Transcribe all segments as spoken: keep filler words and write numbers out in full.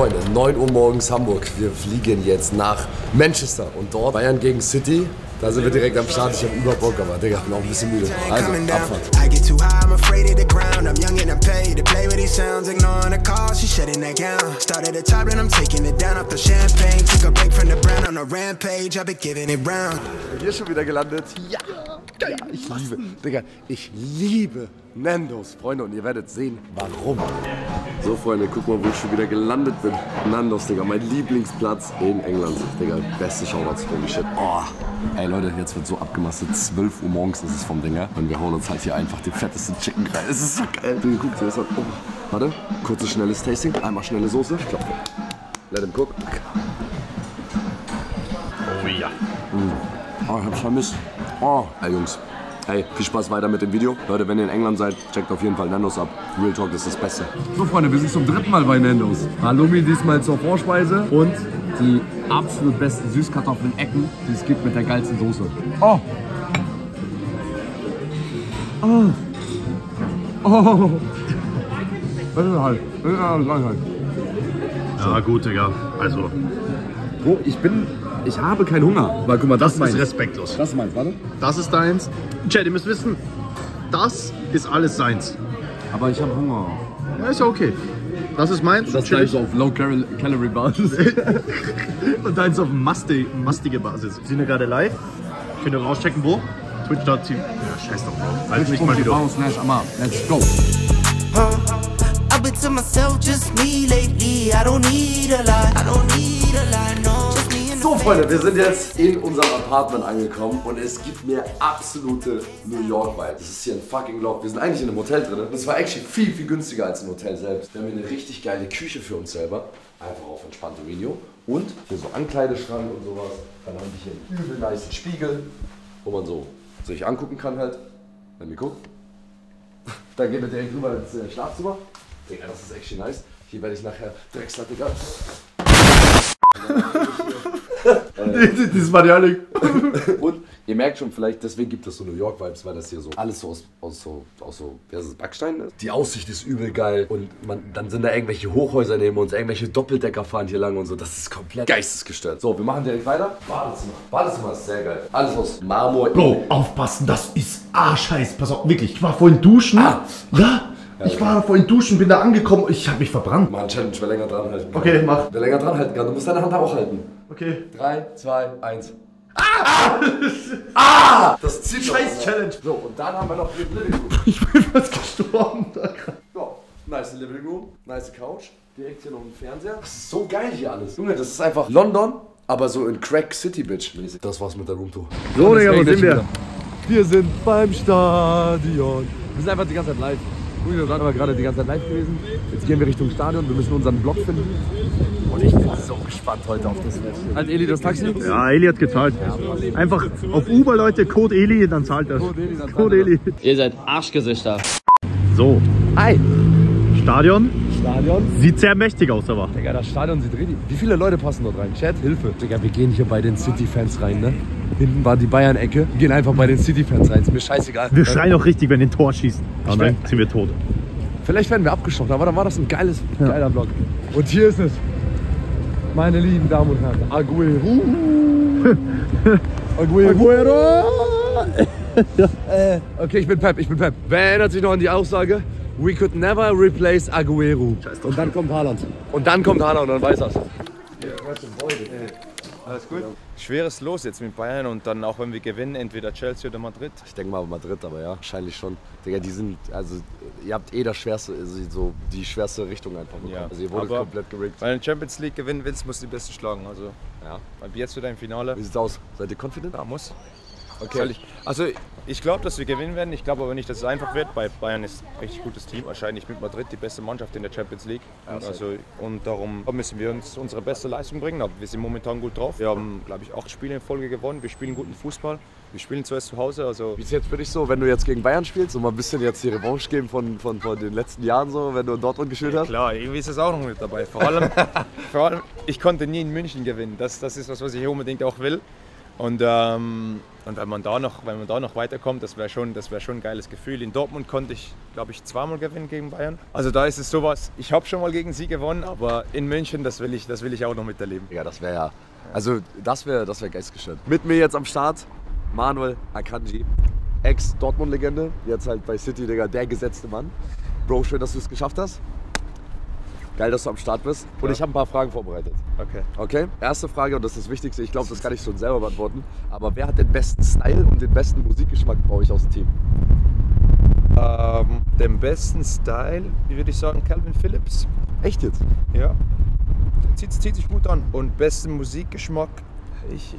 Freunde, neun Uhr morgens Hamburg. Wir fliegen jetzt nach Manchester und dort Bayern gegen City. Da sind wir direkt am Start. Ich hab über Bock, aber Digga, ich bin auch ein bisschen müde. Also, Abfahrt. Hier schon wieder gelandet. Ja, ja, ich liebe, Digga, ich liebe Nandos, Freunde, und ihr werdet sehen, warum. So, Freunde, guck mal, wo ich schon wieder gelandet bin. Nandos, Digga, mein Lieblingsplatz in England. Digga, beste Shoutouts, holy shit. Oh. Ey, Leute, jetzt wird so abgemastet. zwölf Uhr morgens ist es vom Dinger. Und wir hauen uns halt hier einfach den fettesten Chicken rein. Es ist so geil. Guck dir das an. Oh, warte, kurzes, schnelles Tasting. Einmal schnelle Soße. Ich glaube, let him cook. Oh ja. Mm. Oh, ich hab's vermisst. Oh, ey, Jungs. Hey, viel Spaß weiter mit dem Video. Leute, wenn ihr in England seid, checkt auf jeden Fall Nandos ab. Real Talk, das ist das Beste. So, Freunde, wir sind zum dritten Mal bei Nandos. Halloumi diesmal zur Vorspeise und die absolut besten Süßkartoffeln-Ecken, die es gibt, mit der geilsten Soße. Oh! Oh! Oh! Das ist halt, das ist halt. Ja gut, Digga, also... Bro, ich bin... Ich habe keinen Hunger. Weil guck mal, das, das ist meins. Respektlos. Das ist meins, warte. Das ist deins. Chat, ihr müsst wissen, das ist alles seins. Aber ich habe Hunger. Ja, ist ja okay. Das ist meins. Das deins auf Low-Calorie-Basis. Und deins auf mustig, mustige Basis. Wir sind ja gerade live. Könnt ihr rauschecken, wo? Twitch punkt t v. Ja, scheiß doch drauf. Also nicht mal wieder. Amar. Let's go. I've been to myself, just me lately. I don't need a lot. I don't need a lot, no. So, Freunde, wir sind jetzt in unserem Apartment angekommen und es gibt mir absolute New York-Vibes. Es ist hier ein fucking Loch. Wir sind eigentlich in einem Hotel drin. Das war actually viel, viel günstiger als im Hotel selbst. Wir haben hier eine richtig geile Küche für uns selber. Einfach auf entspannte Video. Und hier so Ankleideschrank und sowas. Dann haben wir hier einen übel nice Spiegel, wo man so sich angucken kann halt. Wenn wir gucken. Dann gehen wir direkt rüber ins Schlafzimmer. Digga, das ist actually nice. Hier werde ich nachher Drechsler, Digga. Das war die Hölle. Und ihr merkt schon vielleicht, deswegen gibt es so New York-Vibes, weil das hier so alles so aus, aus so, aus so ja, Backstein ist. Die Aussicht ist übel geil und man, dann sind da irgendwelche Hochhäuser neben uns, irgendwelche Doppeldecker fahren hier lang und so. Das ist komplett geistesgestört. So, wir machen direkt weiter. Badezimmer. Badezimmer ist sehr geil. Alles aus Marmor. Bro, aufpassen, das ist Arschheiß. Pass auf, wirklich. Ich war vorhin duschen. Ah. Ja. Ja, ich war vorhin duschen, bin da angekommen, ich hab mich verbrannt. Mann, Challenge, wer länger dran halten kann. Okay, mach. Wer länger dran halten kann, du musst deine Hand auch halten. Okay. drei, zwei, eins. Ah! Ah! Ah! Das zieht scheiß Challenge. So, und dann haben wir noch den Living Room. Ich bin fast gestorben da gerade. Ja, nice Living Room, nice Couch. Direkt hier noch ein Fernseher. Das ist so geil hier alles. Junge, das ist einfach London, aber so in Crack City, Bitch. Das war's mit der Roomtour. So, Digga, wo sind wir? Wir sind beim Stadion. Wir sind einfach die ganze Zeit live. Gut, wir waren aber gerade die ganze Zeit live gewesen. Jetzt gehen wir Richtung Stadion, wir müssen unseren Block finden. Und ich bin so gespannt heute auf das Match. Hat Eli das Taxi? Ja, Eli hat gezahlt. Ja, einfach auf Uber, Leute, Code Eli, dann zahlt das. Code Eli. Dann Code Eli. Eli. Ihr seid Arschgesichter. So. Hi. Stadion. Stadion. Sieht sehr mächtig aus, aber. Digga, das Stadion sieht richtig. Wie viele Leute passen dort rein? Chat, Hilfe. Digga, wir gehen hier bei den City-Fans rein, ne? Hinten war die Bayern-Ecke. Wir gehen einfach bei den City-Fans rein. Ist mir scheißegal. Wir schreien auch richtig, wenn wir ein Tor schießen. Und dann sind wir tot. Vielleicht werden wir abgeschossen, aber dann war das ein geiles, ja. geiler Block. Und hier ist es. Meine lieben Damen und Herren. Aguero. Aguero. Okay, ich bin Pep, ich bin Pep. Wer erinnert sich noch an die Aussage? We could never replace Aguero. Und dann kommt Haaland. Und dann kommt Haaland, dann weiß er's. Alles gut? Schweres Los jetzt mit Bayern und dann auch wenn wir gewinnen, entweder Chelsea oder Madrid. Ich denke mal Madrid, aber ja, wahrscheinlich schon. Digga, die sind, also ihr habt eh das schwerste, also so die schwerste Richtung einfach bekommen. Ja. Also ihr wurdet komplett gerickt. Wenn du Champions League gewinnen willst, musst du die Besten schlagen. Also ja. Ab jetzt wieder im Finale. Wie sieht's aus? Seid ihr confident? Ja, muss. Okay. Ich, also ich glaube, dass wir gewinnen werden. Ich glaube aber nicht, dass es einfach wird. Bei Bayern ist ein richtig gutes Team. Wahrscheinlich mit Madrid die beste Mannschaft in der Champions League. Also, und darum müssen wir uns unsere beste Leistung bringen. Aber wir sind momentan gut drauf. Wir haben, glaube ich, acht Spiele in Folge gewonnen. Wir spielen guten Fußball. Wir spielen zuerst zu Hause. Also wie ist jetzt für dich so, wenn du jetzt gegen Bayern spielst und mal ein bisschen jetzt die Revanche geben von, von, von den letzten Jahren, so, wenn du in Dortmund gespielt hast? Ja, klar, irgendwie ist das auch noch mit dabei. Vor allem, vor allem ich konnte nie in München gewinnen. Das, das ist was, was ich hier unbedingt auch will. Und, ähm, und wenn man da noch, wenn man da noch weiterkommt, das wäre schon, das wär schon ein geiles Gefühl. In Dortmund konnte ich, glaube ich, zweimal gewinnen gegen Bayern. Also da ist es sowas, ich habe schon mal gegen sie gewonnen, aber in München, das will ich, das will ich auch noch miterleben. Ja, das wäre ja, also das wäre das wär geistesgestört. Mit mir jetzt am Start, Manuel Akanji, Ex-Dortmund-Legende, jetzt halt bei City, Digga, der gesetzte Mann. Bro, schön, dass du es geschafft hast. Geil, dass du am Start bist. Und ja, ich habe ein paar Fragen vorbereitet. Okay. Okay? Erste Frage, und das ist das Wichtigste, ich glaube, das kann ich schon selber beantworten. Aber wer hat den besten Style und den besten Musikgeschmack bei euch aus dem Team? Ähm, den besten Style, wie würde ich sagen, Calvin Phillips. Echt jetzt? Ja. Zieht, zieht sich gut an. Und besten Musikgeschmack? Ich,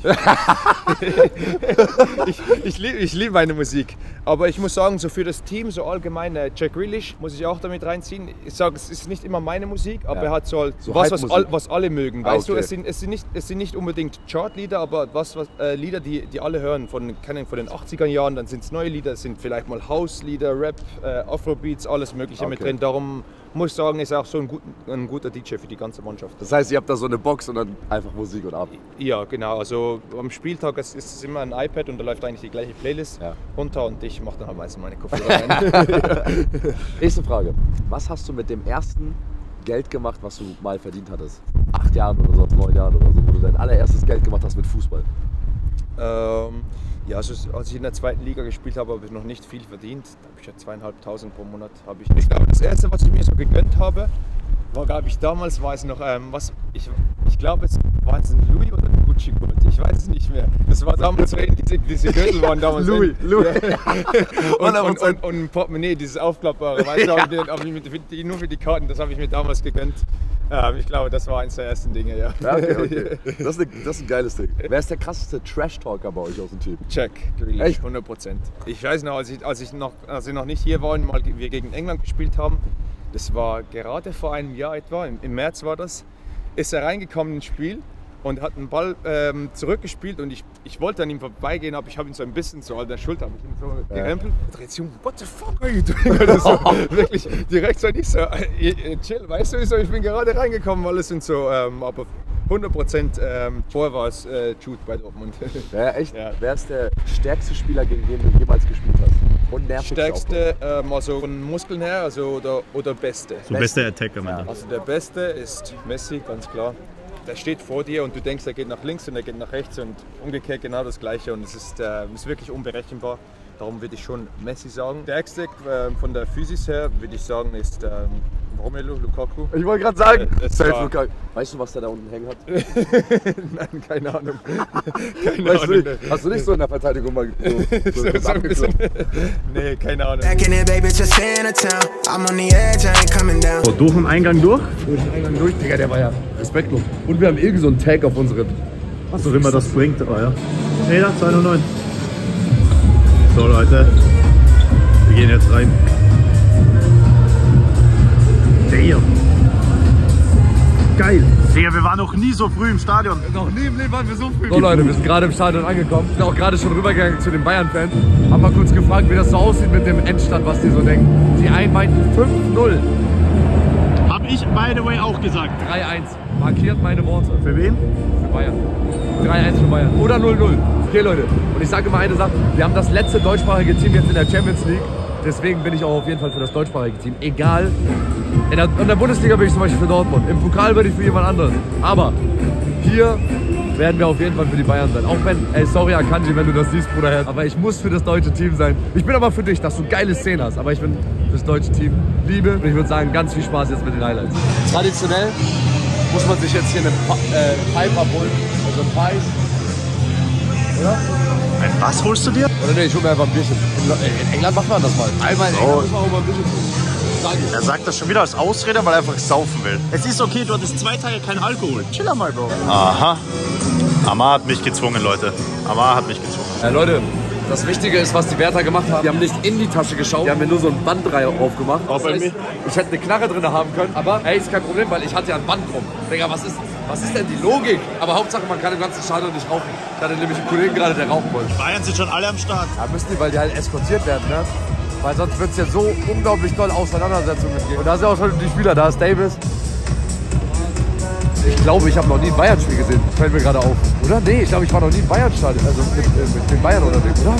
ich, ich, ich liebe ich lieb meine Musik, aber ich muss sagen, so für das Team, so allgemein, Jack Grealish muss ich auch damit reinziehen. Ich sage, es ist nicht immer meine Musik, aber ja, er hat so, halt so was, was, all, was alle mögen. Ah, weißt okay. du, es sind, es, sind nicht, es sind nicht unbedingt Chartlieder, aber was, was, äh, Lieder, die, die alle hören, von, von den achtziger Jahren, dann sind es neue Lieder, sind vielleicht mal House-Lieder, Rap, äh, Afrobeats, alles Mögliche okay. mit drin. Darum muss ich sagen, ist er auch so ein, gut, ein guter D J für die ganze Mannschaft. Das heißt, ihr habt da so eine Box und dann einfach Musik und ab? Ja, genau. Also am Spieltag ist es immer ein iPad und da läuft eigentlich die gleiche Playlist ja. runter und ich mache dann am meisten meine Kopfhörer rein. Nächste Frage. Was hast du mit dem ersten Geld gemacht, was du mal verdient hattest? Acht Jahren oder so, neun Jahren oder so, wo du dein allererstes Geld gemacht hast mit Fußball? Ähm, ja, also als ich in der zweiten Liga gespielt habe, habe ich noch nicht viel verdient. Da habe ich ja zweieinhalbtausend pro Monat. Habe ich, ich glaube, das erste, was ich mir so gegönnt habe, war, glaube ich, damals war es noch, ähm, was, ich, ich glaube, es war es ein Louis oder ein Gucci-Gurt, ich weiß es nicht mehr. Das war damals, diese, diese Gürtel waren damals Louis, in, Louis. Ja. und, und, und, und ein Portemonnaie, dieses aufklappbare, weißt du, ja. ich mit, mit, nur für die Karten, das habe ich mir damals gegönnt. Ähm, ich glaube, das war eins der ersten Dinge, ja. ja okay, okay. Das, ist eine, das ist ein geiles Ding. Wer ist der krasseste Trash-Talker bei euch aus dem Team? Jack Grealish, echt? hundert Prozent. Ich weiß noch, als ich, als ich noch, als ich noch nicht hier war und mal wir gegen England gespielt haben, das war gerade vor einem Jahr etwa, im März war das, ist er reingekommen ins Spiel und hat einen Ball ähm, zurückgespielt und ich, ich wollte an ihm vorbeigehen, aber ich habe ihn so ein bisschen so an der Schulter habe ich ihn so gerempelt. Ja. Dreht sich um, what the fuck are you doing? Oder so, wirklich direkt so nicht so, chill, weißt du, ich bin gerade reingekommen, alles sind so, ähm, aber hundert Prozent ähm, vorher war es äh, Jude bei Dortmund. Ja, echt? Ja. Wer ist der stärkste Spieler, gegen den du jemals gespielt hast? Und stärkste, ähm, also von Muskeln her, also oder, oder beste. So beste Attacker, ja. Also der beste ist Messi, ganz klar. Der steht vor dir und du denkst, er geht nach links und er geht nach rechts und umgekehrt genau das Gleiche und es ist, äh, ist wirklich unberechenbar. Darum würde ich schon Messi sagen. Der stärkste äh, von der Physis her würde ich sagen ist ähm, Romelu Lukaku. Ich wollte gerade sagen, äh, safe Lukaku. Weißt du, was der da unten hängen hat? Nein, keine Ahnung. Keine weißt Ahnung. Du, hast du nicht so in der Verteidigung mal so, so, so, so ein bisschen? Nee, keine Ahnung. So, durch den Eingang durch? Durch den Eingang durch, Digga, der war ja respektlos. Und wir haben irgendwie so einen Tag auf unsere. Achso, wenn man das bringt, aber ja. Hey, da, zwei null neun. So Leute, wir gehen jetzt rein. Damn. Geil. Digga, wir waren noch nie so früh im Stadion. Noch nie im Leben waren wir so früh. So Leute, wir sind gerade im Stadion angekommen. Sind auch gerade schon rübergegangen zu den Bayern-Fans. Haben mal kurz gefragt, wie das so aussieht mit dem Endstand, was die so denken. Die einweiten fünf null. Hab ich, by the way, auch gesagt. drei eins. Markiert meine Worte. Für wen? Für Bayern. drei eins für Bayern. Oder null null. Okay Leute, und ich sage immer eine Sache, wir haben das letzte deutschsprachige Team jetzt in der Champions League. Deswegen bin ich auch auf jeden Fall für das deutschsprachige Team. Egal. In der, in der Bundesliga bin ich zum Beispiel für Dortmund. Im Pokal bin ich für jemand anderen. Aber hier werden wir auf jeden Fall für die Bayern sein. Auch wenn, ey, sorry Akanji, wenn du das siehst, Bruderherz. Aber ich muss für das deutsche Team sein. Ich bin aber für dich, dass du geile Szenen hast. Aber ich bin für das deutsche Team. Liebe. Und ich würde sagen, ganz viel Spaß jetzt mit den Highlights. Traditionell muss man sich jetzt hier eine pa äh, Pipe abholen. Also Preis. Oder? Ein was holst du dir? Oder nee, ich hol mir einfach ein Bierchen. In, in England macht man das mal. Einmal in England oh. muss man auch mal ein Bierchen trinken. Er sagt das schon wieder als Ausrede, weil er einfach saufen will. Es ist okay, du hattest zwei Tage keinen Alkohol. Chill mal, Bro. Aha. Amar hat mich gezwungen, Leute. Amar hat mich gezwungen. Ja, Leute, das Wichtige ist, was die Wärter gemacht haben. Die haben nicht in die Tasche geschaut, die haben mir nur so ein Band aufgemacht. Auch bei mir? Ich hätte eine Knarre drin haben können, aber ey, ist kein Problem, weil ich hatte ja ein Band drum. Digga, was ist, was ist denn die Logik? Aber Hauptsache, man kann im ganzen Stadion nicht rauchen. Ich hatte nämlich einen Kollegen gerade, der rauchen wollte. Die Bayern sind schon alle am Start. Ja, müssen die, weil die halt eskortiert werden, ne? Weil sonst wird es ja so unglaublich doll Auseinandersetzungen geben. Und da sind auch schon die Spieler, da ist Davis. Ich glaube, ich habe noch nie ein Bayern-Spiel gesehen. Das fällt mir gerade auf. Oder? Nee, ich glaube, ich war noch nie in Bayern-Stadion. Also mit, äh, mit den Bayern unterwegs, oder?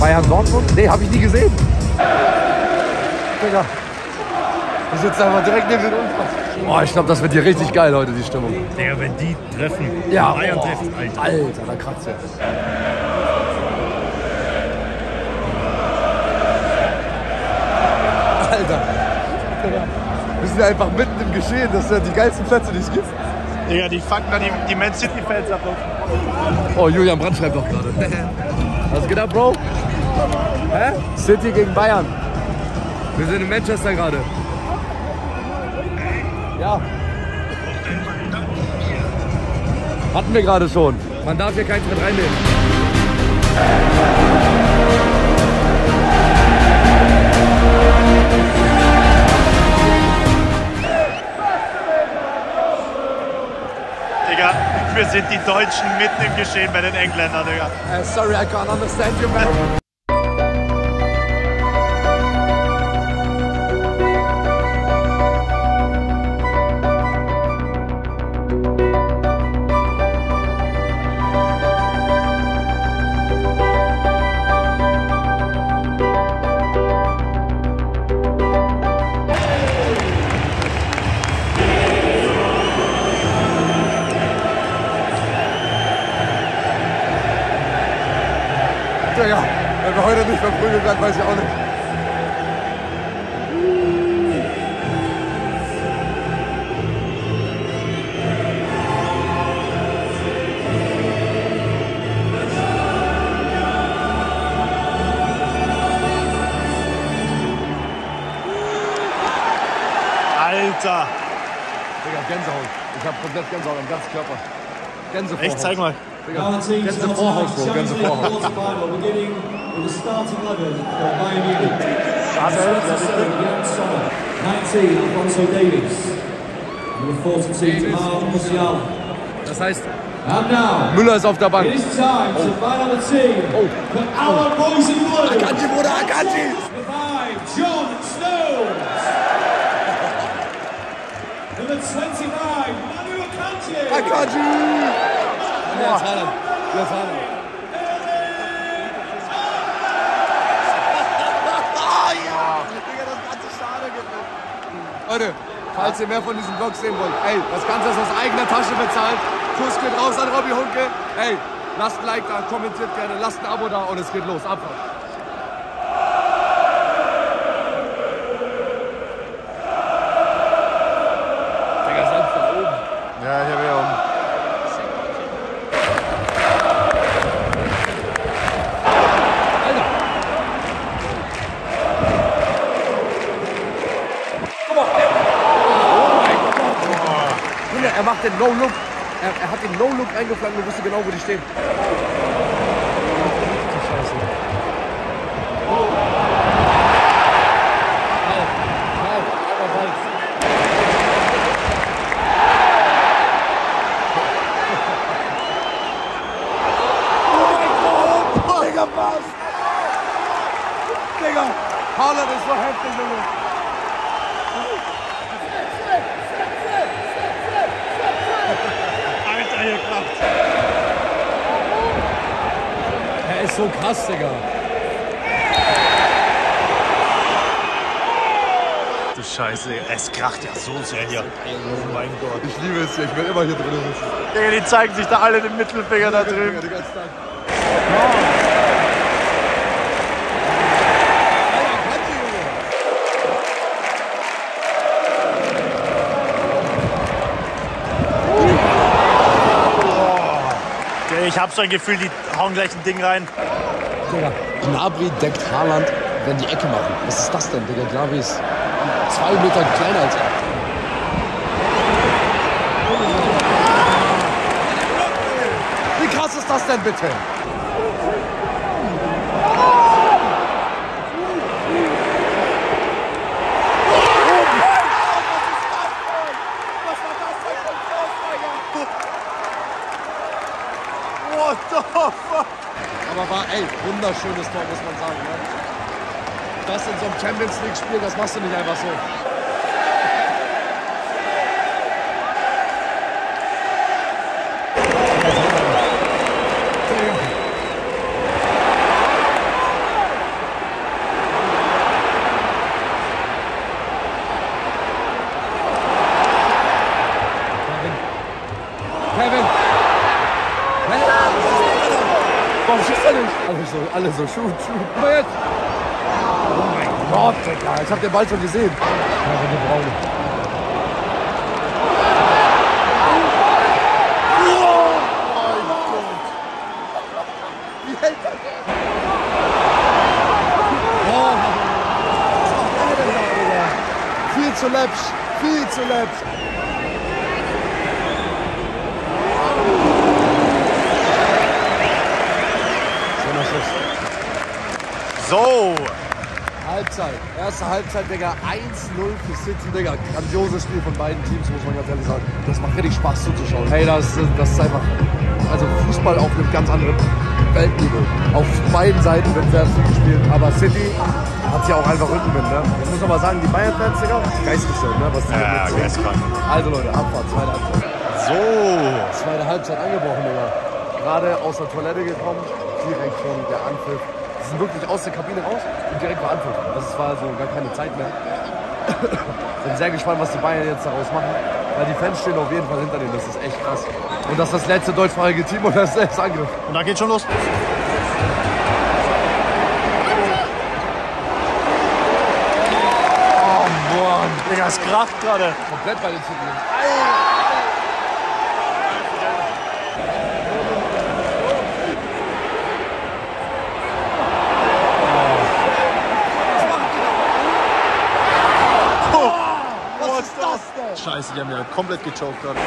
Bayern-Dortmund? Nee, habe ich nie gesehen. Digga. Ich sitze da mal direkt neben den Unfall. Boah, ich glaube, das wird hier richtig geil heute, die Stimmung. Digga, wenn die treffen. Ja, Bayern boah, treffen, Alter. Alter, da kratzt jetzt. Alter. Wir sind einfach mitten im Geschehen. Das sind ja die geilsten Plätze, die es gibt. Digga, die fangen dann die, die Man City-Fans ab. Oh, Julian Brandt schreibt doch gerade. Was geht ab, Bro? Hä? City gegen Bayern. Wir sind in Manchester gerade. Ja. Hatten wir gerade schon. Man darf hier keins mit reinnehmen. Wir sind die Deutschen mitten im Geschehen bei den Engländern, Digga. Uh, sorry, I can't understand you, man. Ja, wenn wir heute nicht verprügelt werden, weiß ich auch nicht. Alter! Digga, Gänsehaut. Ich hab komplett Gänsehaut am ganzen Körper. Gänsehaut. Echt, zeig mal. Ganz im Vorhaus, ganz im Vorhaus. Das heißt, Müller ist auf der Bank. Oh. Oh. Akanji, Bruder, Akanji! Akanji! Ja, das Haaland. Ja, das Haaland. Oh ja! Digga, das ganze Stadion geht weg. Leute, falls ihr mehr von diesem Vlog sehen wollt, ey, das Ganze ist aus eigener Tasche bezahlt. Kuss geht raus an Robby Hunke. Ey, lasst ein Like da, kommentiert gerne, lasst ein Abo da und es geht los. Abfahrt. Er macht den No-Look. Er, er hat den No-Look eingeflankt und wusste genau, wo die stehen. Die Scheiße. Oh. Halt, halt, aber halt. Oh mein Gott! Digga, was? Digga, Haaland ist so heftig, Junge. Er ist so krass, Digga. Du Scheiße, es kracht ja so sehr hier. Oh mein Gott. Ich liebe es hier, ich will immer hier drin sitzen. Digga, die zeigen sich da alle den Mittelfinger da drüben. Den ganzen Tag. Ich habe so ein Gefühl, die hauen gleich ein Ding rein. Digga, Gnabry deckt Haaland, wenn die Ecke machen. Was ist das denn, Digga? Gnabry ist zwei Meter kleiner als er. Wie krass ist das denn bitte? Aber war, ey, wunderschönes Tor, muss man sagen. Ne? Das in so einem Champions League Spiel, das machst du nicht einfach so. alle so, shoot, shoot. Komm jetzt. Oh mein Gott, Digga. Ich hab den Ball schon gesehen. Viel zu läppisch, viel zu läppisch. Schöner Schuss. So. Halbzeit. Erste Halbzeit, Digga. eins null für City, Digga. Grandioses Spiel von beiden Teams, muss man ganz ehrlich sagen. Das macht richtig Spaß zuzuschauen. Hey, das, das ist einfach. Also Fußball auf einem ganz anderen Weltniveau. Auf beiden Seiten wird sehr viel gespielt. Aber City hat ja auch einfach Rückenwind, ne? Ich muss aber sagen, die Bayern-Fans, Digga, geistig sind, ne? Was die ja, ja, geistkrank. Also Leute, Abfahrt, zweite Halbzeit. So. Zweite Halbzeit angebrochen, Digga. Gerade aus der Toilette gekommen, direkt schon der Anpfiff. Sie sind wirklich aus der Kabine raus und direkt war Anpfiff. Also es war so gar keine Zeit mehr. Bin sehr gespannt, was die Bayern jetzt daraus machen. Weil die Fans stehen auf jeden Fall hinter denen, das ist echt krass. Und das ist das letzte deutschsprachige Team und das ist der Angriff. Und da geht's schon los. Digga, das kracht gerade. Komplett bei den Typen. Oh, was, was ist das denn? Scheiße, die haben ja komplett gechoked gerade.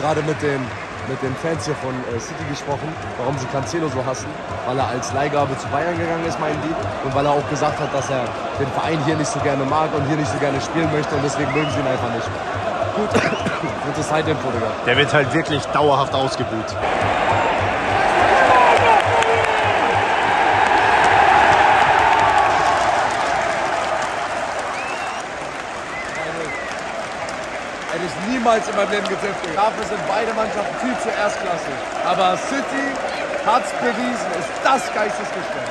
Gerade mit den, mit den Fans hier von äh, City gesprochen, warum sie Cancelo so hassen, weil er als Leihgabe zu Bayern gegangen ist, meinen die, und weil er auch gesagt hat, dass er den Verein hier nicht so gerne mag und hier nicht so gerne spielen möchte und deswegen mögen sie ihn einfach nicht. Gut, gute Side-Info, Digga. Der wird halt wirklich dauerhaft ausgebuht. In meinem Leben getippt. Dafür sind beide Mannschaften viel zu erstklassig. Aber City hat's bewiesen, ist das geistesgestört.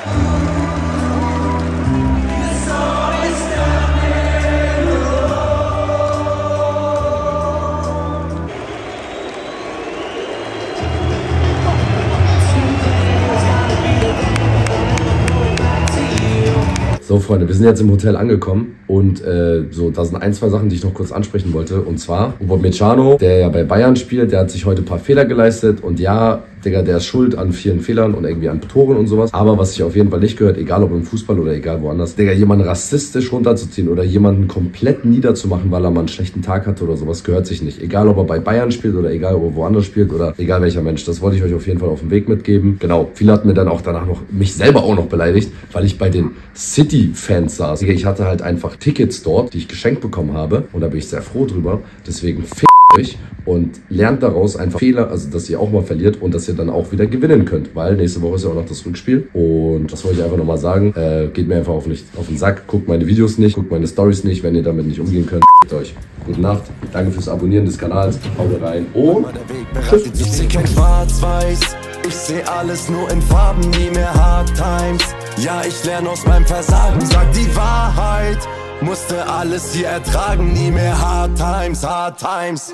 So Freunde, wir sind jetzt im Hotel angekommen und äh, so, da sind ein, zwei Sachen, die ich noch kurz ansprechen wollte. Und zwar Upamecano, der ja bei Bayern spielt, der hat sich heute ein paar Fehler geleistet. Und ja, Digga, der ist schuld an vielen Fehlern und irgendwie an Toren und sowas. Aber was ich auf jeden Fall nicht gehört, egal ob im Fußball oder egal woanders, Digga, jemanden rassistisch runterzuziehen oder jemanden komplett niederzumachen, weil er mal einen schlechten Tag hatte oder sowas, gehört sich nicht. Egal, ob er bei Bayern spielt oder egal, ob er woanders spielt oder egal welcher Mensch. Das wollte ich euch auf jeden Fall auf den Weg mitgeben. Genau, viele hatten mir dann auch danach noch, mich selber auch noch beleidigt, weil ich bei den City-Fans saß. Digga, ich hatte halt einfach Tickets dort, die ich geschenkt bekommen habe. Und da bin ich sehr froh drüber. Deswegen f*** euch und lernt daraus einfach Fehler, also dass ihr auch mal verliert und dass ihr dann auch wieder gewinnen könnt, weil nächste Woche ist ja auch noch das Rückspiel. Und das wollte ich einfach nochmal sagen. Äh, geht mir einfach auf, nicht, auf den Sack. Guckt meine Videos nicht, guckt meine Stories nicht, wenn ihr damit nicht umgehen könnt. Euch. Gute Nacht. Danke fürs Abonnieren des Kanals. Haut rein und tschüss. Ich seh kein Schwarz-Weiß. Ich seh alles nur in Farben, nie mehr Hard Times. Ja, ich lerne aus meinem Versagen. Sag die Wahrheit. Musste alles hier ertragen, nie mehr Hard Times, Hard Times.